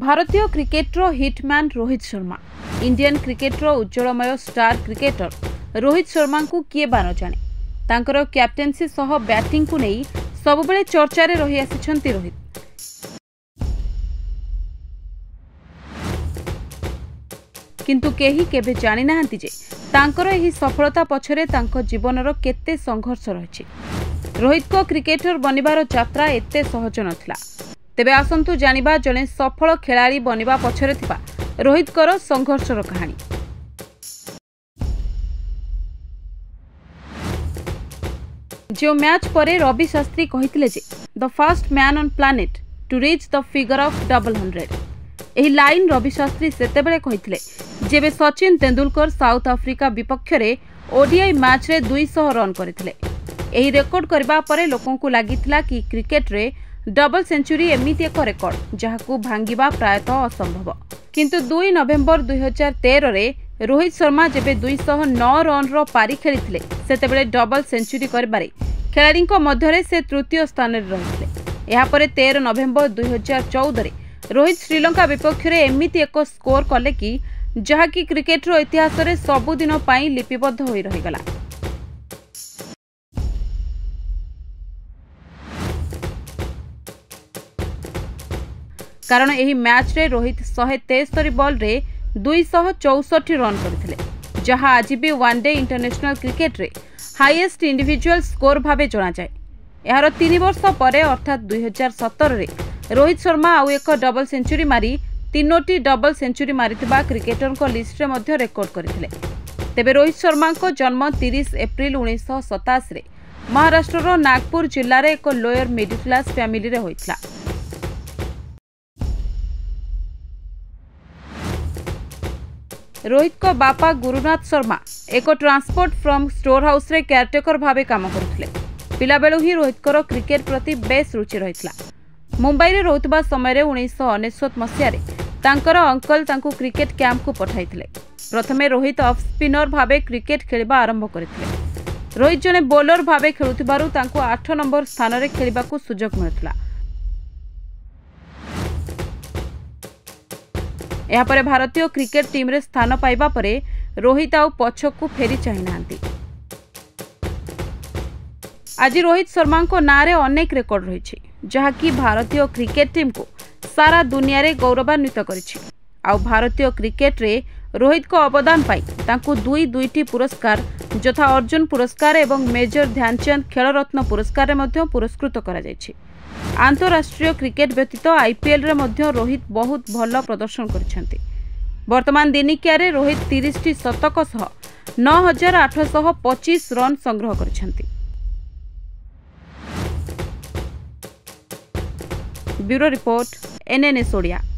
भारतीय cricketer hitman Rohit Sharma Indian cricketer उज्जवलमय star cricketer Rohit Sharma को किए बा न जाने तांकर कैप्टेंसी सह बैटिंग को नहीं सबुबले चर्चा रे रही आसिछंती रोहित। किंतु केही केबे जानि नाहंती जे तांकर एही सफलता पछरे तांको जीवनर केते संघर्ष रहिछि। रोहित को क्रिकेटर बनिबार यात्रा एते सहज नथिला। तेबे आसंतु जानिबा जने सफल खेलाड़ी बनिबा पछरे थिबा रोहित कर संघर्षर कहानी। जो मैच परे रवि शास्त्री कहिथिले जे the first man on planet to reach the figure of 100। एही लाइन रवि शास्त्री सेतेबेले कहिथिले जेबे सचिन तेंदुलकर साउथ आफ्रिका विपक्ष रे ओडीआई मैच रे 200 रन करिथिले। एही रेकॉर्ड करबा परे लोकों को लागितला कि क्रिकेट रे डबल सेंचुरी एमिति एक रेकॉर्ड जहाकू भांगिबा प्रायतः असंभव। किंतु 2 नवेम्बर 2013 रे रोहित शर्मा जेबे 209 रन रो पारी खेलिथिले सेतेबेले डबल सेंचुरी करबारे खेलाड़ी मध्य रे से तृतीय स्थान रे रहिथिले। एहा परे 13 नवेम्बर 2014 रे रोहित श्रीलंका विपक्ष रे एमिति एक स्कोर कले कि जहाकी क्रिकेट रो इतिहास रे सबुदिन पई लिपिबद्ध होई रहिगला। कारण एही मैच रे रोहित 173 बॉल रे 264 रन करथिले जहा आज भी वनडे इंटरनेशनल क्रिकेट रे हाईएस्ट इंडिविजुअल स्कोर भाबे जणा जाय। यार 3 वर्ष परे अर्थात 2017 रे रोहित शर्मा आउ एक डबल सेंचुरी मारी 3 डबल सेंचुरी मारिथिबा क्रिकेटर को लिस्ट रे मध्य रेकॉर्ड करथिले। तेबे रोहित शर्मा को जन्म 30 एप्रिल 1987 रे महाराष्ट्र रो नागपुर जिल्ला रे एक लोअर मिडिल क्लास फैमिली रे होइतला। रोहित को बापा गुरुनाथ शर्मा एक ट्रांसपोर्ट फ्रॉम स्टोर हाउस रे केयरटेकर भाबे काम करथिले। पिला बेलु ही रोहित को क्रिकेट प्रति बेस रुचि रहितला। मुंबई रे रहउतबा समय रे 1999 मसिया रे तांकर अंकल तांकु क्रिकेट कैंप को पठाइथिले। प्रथमे रोहित ऑफ स्पिनर भाबे क्रिकेट खेलिबा आरंभ करथिले। रोहित जने बॉलर भाबे खेलुथिबारु तांकु 8 नंबर स्थान रे खेलिबा को सुजोग मिलथिला। एहा परे भारतीय क्रिकेट टीम रे स्थान पाइबा परे रोहित आउ पछकु फेरी चाहि नांती। आज रोहित शर्मा को नारे अनेक रेकॉर्ड रहिछि जहा कि भारतीय क्रिकेट टीम को सारा दुनिया रे गौरवान्वित करिछि। आउ भारतीय क्रिकेट रे रोहित को अवदान पाई तांको 2 पुरस्कार जथा अर्जुन पुरस्कार एवं मेजर ध्यानचंद खेल रत्न पुरस्कार रे मध्य पुरस्कृत करा जायछि। आंतरराष्ट्रीय क्रिकेट व्यतीत आईपीएल रे मध्य रोहित बहुत भल प्रदर्शन करछन्ति। वर्तमान दिनिकिया रे रोहित 30 टी शतक सह 9825 रन संग्रह करछन्ति। Bureau report NNS Odia.